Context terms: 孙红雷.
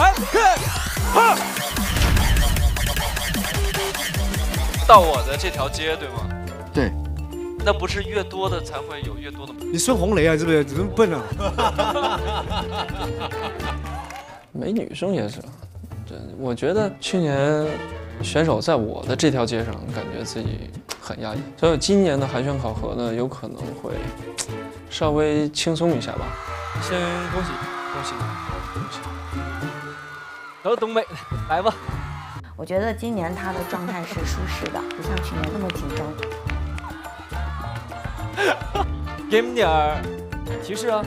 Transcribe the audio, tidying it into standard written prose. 哎，啊！到我的这条街对吗？对。那不是越多的才会有越多的。你孙红雷啊，是不是？你这么笨啊！没女生也是，对，我觉得去年选手在我的这条街上，感觉自己很压抑，所以今年的海选考核呢，有可能会稍微轻松一下吧。先恭喜恭喜恭喜！走，东北来吧。我觉得今年他的状态是舒适的，不像去年那么紧张。给你们点提示啊。